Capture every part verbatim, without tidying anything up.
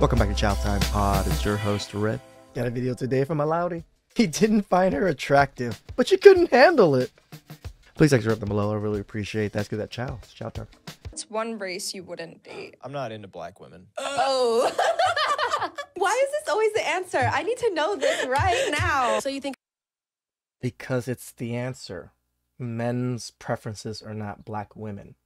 Welcome back to Chow Time Pod. It's your host, Red. Got a video today from Aloudy. He didn't find her attractive, but she couldn't handle it. Please subscribe them below. I really appreciate that. Let's give that chow. Chow time. It's one race you wouldn't date. I'm not into black women. Oh. Why is this always the answer? I need to know this right now. So you think... Because it's the answer. Men's preferences are not black women.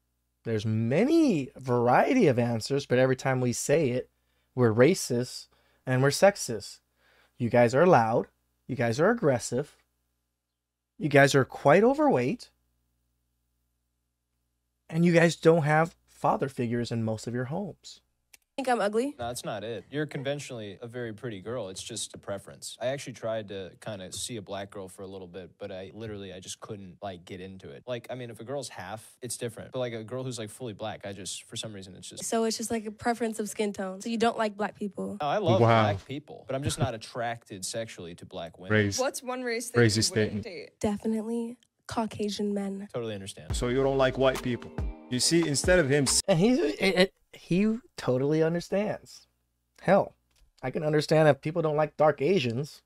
There's many variety of answers, but every time we say it, we're racist and we're sexist. You guys are loud. You guys are aggressive. You guys are quite overweight. And you guys don't have father figures in most of your homes. Think I'm ugly? No, that's not it. You're conventionally a very pretty girl. It's just a preference. I actually tried to kind of see a black girl for a little bit, but I literally, I just couldn't like get into it. Like, I mean, if a girl's half, it's different. But like a girl who's like fully black, I just, for some reason, it's just... So it's just like a preference of skin tone. So you don't like black people? No, I love wow. black people, but I'm just not attracted sexually to black women. Race. What's one race that Crazy you wouldn't date? Definitely Caucasian men. Totally understand. So you don't like white people? You see, instead of him... And he, it, it, he totally understands. Hell, I can understand if people don't like dark Asians.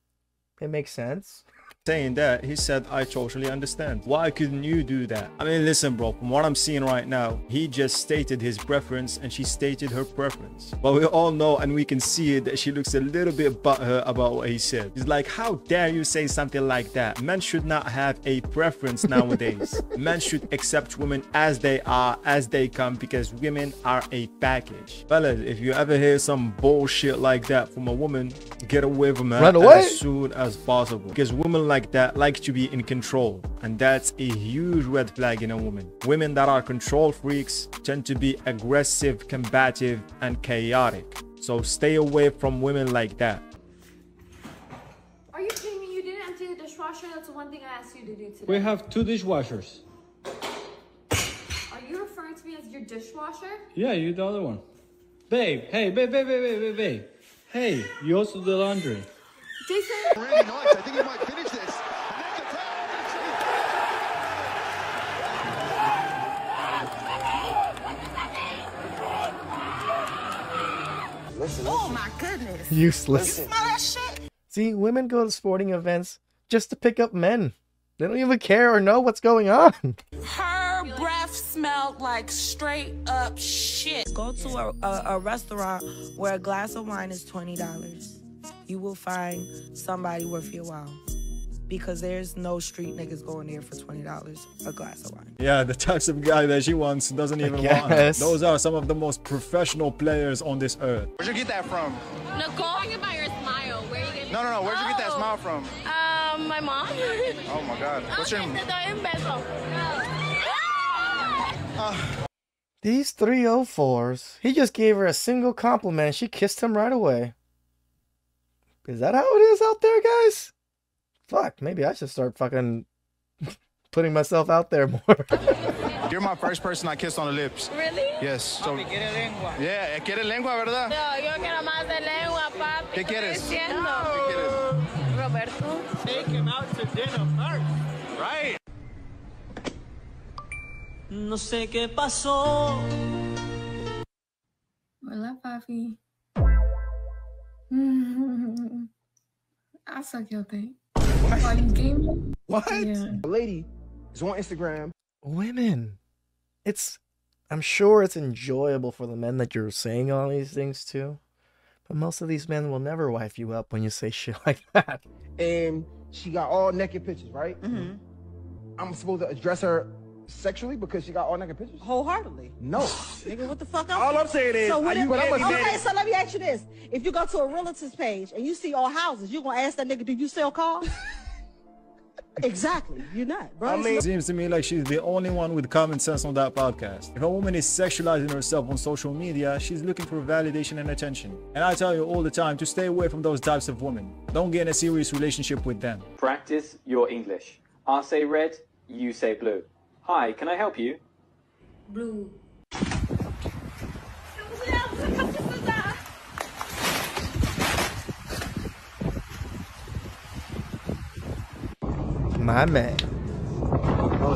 It makes sense. Saying that, he said, I totally understand. Why couldn't you do that? I mean, listen, bro, from what I'm seeing right now, he just stated his preference and she stated her preference. But we all know and we can see it that she looks a little bit butthurt about what he said. He's like, how dare you say something like that? Men should not have a preference nowadays. Men should accept women as they are, as they come, because women are a package. Fellas, if you ever hear some bullshit like that from a woman, get away from her right as soon as possible. Because women like Like that like to be in control, and that's a huge red flag in a woman. Women that are control freaks tend to be aggressive, combative, and chaotic. So stay away from women like that. Are you kidding me? You didn't empty the dishwasher? That's the one thing I asked you to do today. We have two dishwashers. Are you referring to me as your dishwasher? Yeah, you're the other one. Babe, hey, babe, babe, babe, babe, babe. Hey, you also do laundry. Jason! Really nice. I think you might finish this. Oh my goodness. Useless. You smell that shit? See, women go to sporting events just to pick up men. They don't even care or know what's going on. Her breath smelled like straight up shit. Go to a, a, a restaurant where a glass of wine is twenty dollars. You will find somebody worth your while, because there's no street niggas going there for twenty dollars a glass of wine. Yeah, the types of guy that she wants doesn't even want her. Those are some of the most professional players on this earth. Where'd you get that from? Nicole, I'm talking about your smile. Where are you getting? No, no, no. Where'd oh. you get that smile from? Um, my mom. Oh my God. What's your name? uh. These three oh fours. He just gave her a single compliment. She kissed him right away. Is that how it is out there, guys? Fuck, maybe I should start fucking putting myself out there more. You're my first person I kissed on the lips. Really? Yes. So, papi, quiere lengua. Yeah, quiere lengua, ¿verdad? No, yo quiero más de lengua, papi. ¿Qué quieres? No. Roberto. Take him out to dinner first. Right. No sé qué pasó. Hola, papi. I suck your thing. What? Are you gaming? What? Yeah. A lady is on Instagram. Women. It's, I'm sure it's enjoyable for the men that you're saying all these things to, but most of these men will never wife you up when you say shit like that. And she got all naked pictures, right? Mm-hmm. I'm supposed to address her sexually because she got all naked pictures? Wholeheartedly. No. Nigga, what the fuck? I'm all saying? I'm saying is, so are you gonna okay, saying? So let me ask you this. If you go to a realtor's page and you see all houses, you gonna ask that nigga, do you sell cars? Exactly. You're not, bro. I mean, it seems to me like she's the only one with common sense on that podcast. If a woman is sexualizing herself on social media, she's looking for validation and attention. And I tell you all the time to stay away from those types of women. Don't get in a serious relationship with them. Practice your English. I say red, you say blue. Hi, can I help you? Blue. My man. Oh.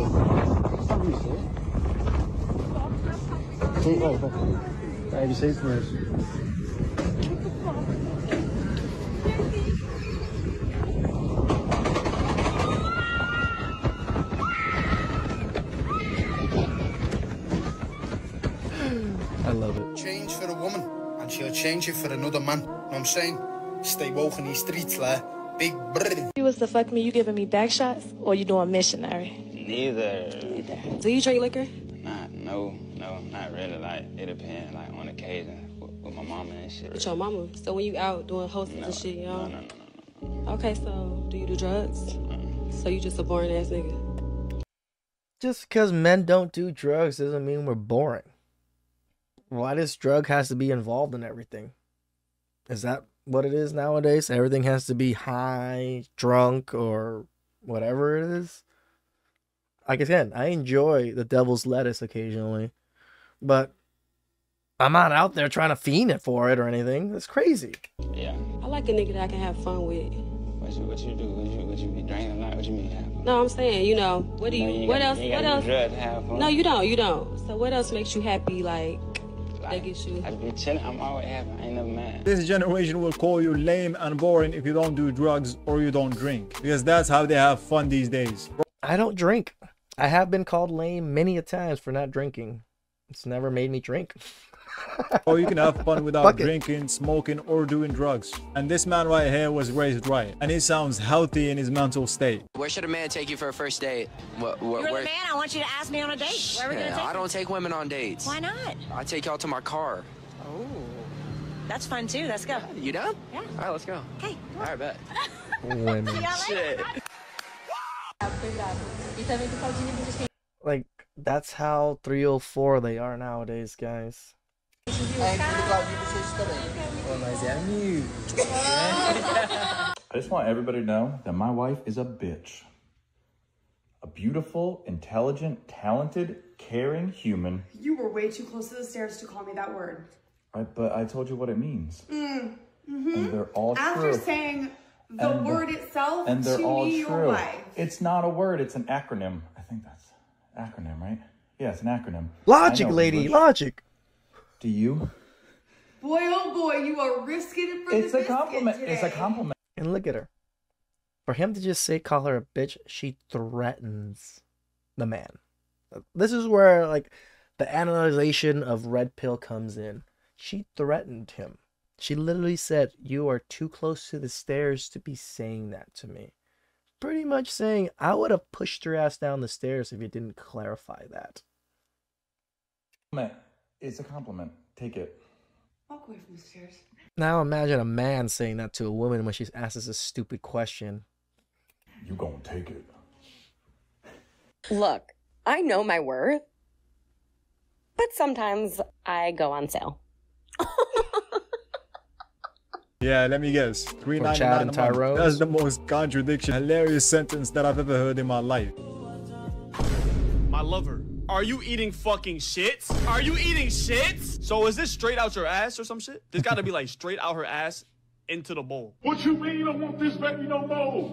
Change for a woman, and she'll change it for another man. You know what I'm saying? Stay woke in these streets, like big brr. You was to fuck me, you giving me back shots, or you doing missionary? Neither. Neither. Do you drink liquor? Nah, no, no, not really. Like, it depends, like, on occasion, with, with my mama and shit. With your mama? So when you out doing hosting no, and shit, y'all? No, no, no, no, no. Okay, so do you do drugs? Mm-mm. So you just a boring ass nigga? Just because men don't do drugs doesn't mean we're boring. Why this drug has to be involved in everything? Is that what it is nowadays? Everything has to be high, drunk, or whatever it is? Like again, I enjoy the devil's lettuce occasionally, but I'm not out there trying to fiend it for it or anything. That's crazy. Yeah. I like a nigga that I can have fun with. What you, what you do? What you, what you be drinking a lot? What you mean have fun? No, I'm saying, you know, what do you, no, you what gotta, else, you what else? Drug to have fun. No, you don't, you don't. So what else makes you happy, like, like that gets you? I be chilling, I'm always happy, I ain't never mad. This generation will call you lame and boring if you don't do drugs or you don't drink. Because that's how they have fun these days. I don't drink. I have been called lame many a times for not drinking. It's never made me drink. Or you can have fun without Fuck drinking, it. smoking, or doing drugs. And this man right here was raised right, and he sounds healthy in his mental state. Where should a man take you for a first date? What, what, You're where... the man. I want you to ask me on a date. Shh, where are we gonna take I don't you? take women on dates. Why not? I take y'all to my car. Oh, that's fun too. Let's go. Yeah, you done? Yeah. All right, let's go. Okay. All right, bet. Women. Shit. Like that's how three oh four they are nowadays, guys. I just want everybody to know that my wife is a bitch. A beautiful, intelligent, talented, caring human. You were way too close to the stairs to call me that word. I, but I told you what it means. Mm. Mm-hmm. And they're all After true. saying the and word the, itself and they're to all me, true. your wife. It's not a word, it's an acronym. I think that's an acronym, right? Yeah, it's an acronym. Logic, lady, English. logic. Do you? Boy, oh boy, you are risking it for it's the It's a compliment. Today. It's a compliment. And look at her. For him to just say, call her a bitch, she threatens the man. This is where, like, the analyzation of red pill comes in. She threatened him. She literally said, you are too close to the stairs to be saying that to me. Pretty much saying, I would have pushed your ass down the stairs if you didn't clarify that. Man. It's a compliment. Take it. Walk away from the stairs. Now imagine a man saying that to a woman when she's asked us a stupid question. You gonna take it. Look, I know my worth, but sometimes I go on sale. Yeah, let me guess. three ninety-nine and Tyrone. That's the most contradiction, hilarious sentence that I've ever heard in my life. My lover. Are you eating fucking shits? Are you eating shits? So is this straight out your ass or some shit? This gotta be like straight out her ass into the bowl. What you mean you don't want this baby no more?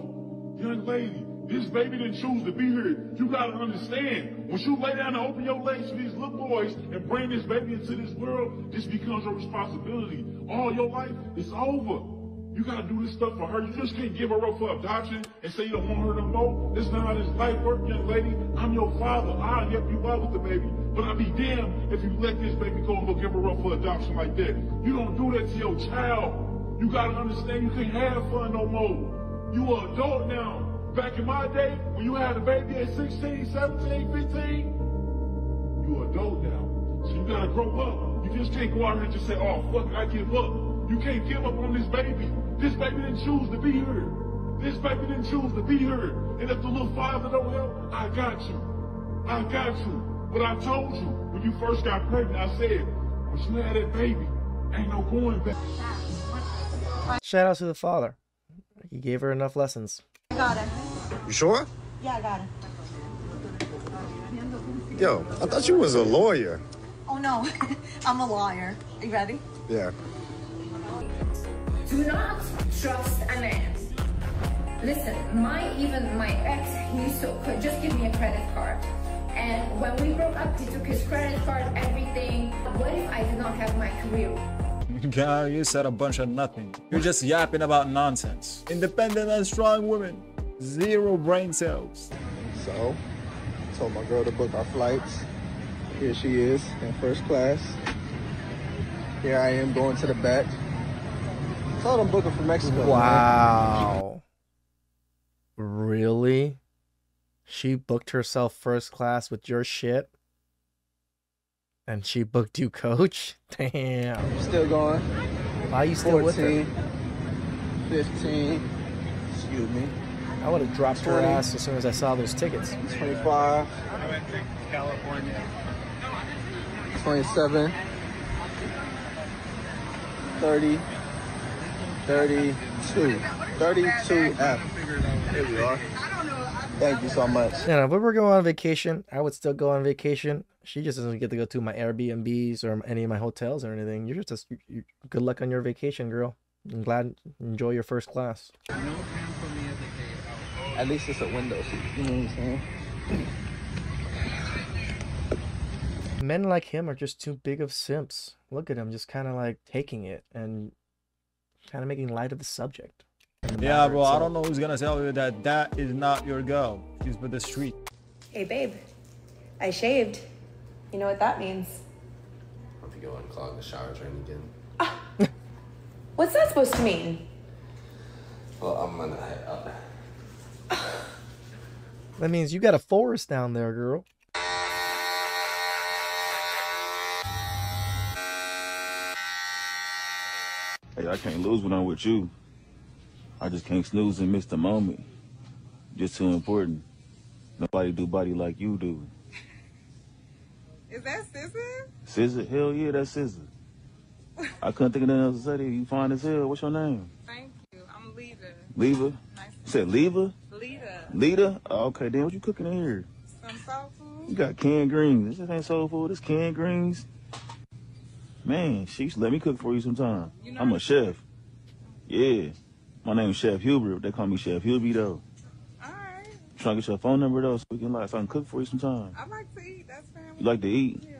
Young lady, this baby didn't choose to be here. You gotta understand. Once you lay down and open your legs to these little boys and bring this baby into this world, this becomes your responsibility. All your life is over. You gotta do this stuff for her. You just can't give her up for adoption and say you don't want her no more. That's not how this life works, young lady. I'm your father. I'll help you out with the baby. But I'll be damned if you let this baby go and go give her up for adoption like that. You don't do that to your child. You gotta understand you can't have fun no more. You are an adult now. Back in my day, when you had a baby at sixteen, seventeen, fifteen, you are adult now. So you gotta grow up. You just can't go out here and just say, oh, fuck, I give up. You can't give up on this baby. This baby didn't choose to be here. This baby didn't choose to be here. And if the little father don't help, I got you. I got you. But I told you, when you first got pregnant, I said, when you had that baby, ain't no going back. Shout out to the father. He gave her enough lessons. I got it. You sure? Yeah, I got it. Yo, I thought you was a lawyer. Oh, no. I'm a lawyer. Are you ready? Yeah. Do not trust a man. Listen, my even my ex, he used to just give me a credit card. And when we broke up, he took his credit card, everything. What if I did not have my career? Girl, you said a bunch of nothing. You're just yapping about nonsense. Independent and strong women. Zero brain cells. So, I told my girl to book our flights. Here she is in first class. Here I am going to the back. I thought I'm booking for Mexico. Wow. Man. Really? She booked herself first class with your shit? And she booked you, coach? Damn. Still going. Why are you still fourteen, with her? fifteen. Excuse me. I would have dropped twenty, her ass as soon as I saw those tickets. twenty-five. California. twenty-seven. thirty. thirty-two. thirty-two F. Here we are. Thank you so much. Yeah, if we were going on vacation, I would still go on vacation. She just doesn't get to go to my Airbnbs or any of my hotels or anything. You're just a, you're, good luck on your vacation, girl. I'm glad. Enjoy your first class. At least it's a window seat. You know what I'm saying? Men like him are just too big of simps. Look at him, just kind of like taking it and kind of making light of the subject. Yeah, bro, itself. I don't know who's gonna tell you that that is not your girl. She's by the street. Hey, babe, I shaved. You know what that means? If you go unclog the shower drain again. Ah. What's that supposed to mean? Well, I'm gonna head up. That means you got a forest down there, girl. Hey, I can't lose when I'm with you. I just can't snooze and miss the moment. Just too important. Nobody do body like you do. Is that S Z A? S Z A? Hell yeah, that's S Z A. I couldn't think of nothing else to say to you. You fine as hell. What's your name? Thank you. I'm Leva. Leva? Nice. You said Leva? Leda. Leda? Oh, okay, then what you cooking in here? Some soul food. You got canned greens. This ain't soul food. This canned greens. Man, she used to let me cook for you sometime. You know I'm a chef. Yeah. My name's Chef Hubert. They call me Chef Hubie, though. All right. I'm trying to get your phone number, though, so we can like, so I can cook for you sometime. I like to eat. That's family. You like to eat? Yeah.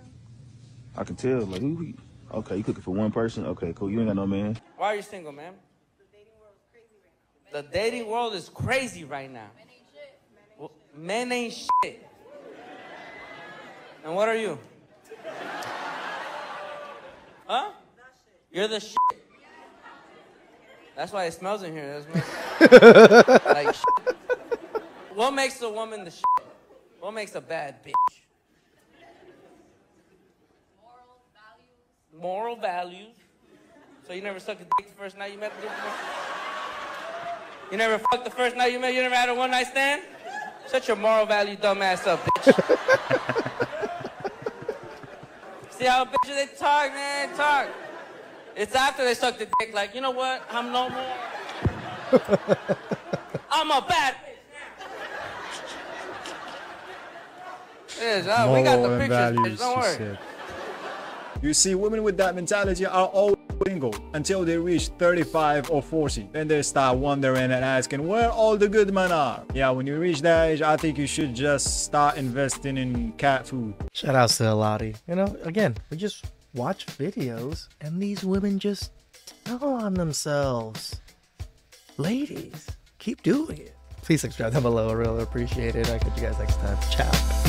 I can tell. Like, who? Okay, you cooking for one person? Okay, cool. You ain't got no man. Why are you single, man? The dating world is crazy right now. The dating world is crazy right now. Men ain't shit. Well, men ain't shit. And what are you? Huh? You're the shit. That's why it smells in here. That's like shit. What makes a woman the shit? What makes a bad bitch? Moral values. Moral values. So you never sucked a dick the first night you met the person? You never fucked the first night you met? You never had a one night stand? Shut your moral value dumbass up, bitch. See how bitches they talk, man, talk. It's after they suck the dick, like, you know what? I'm no more. I'm a bad bitch. Yes, uh, we got the pictures, bitch, don't worry. Shit. You see, women with that mentality are always single until they reach thirty-five or forty. Then they start wondering and asking where all the good men are. Yeah, when you reach that age, I think you should just start investing in cat food. Shout out to Aloudy. You know, again, we just watch videos and these women just tell on themselves. Ladies, keep doing it. Please subscribe down below. I really appreciate it. I catch you guys next time. Ciao.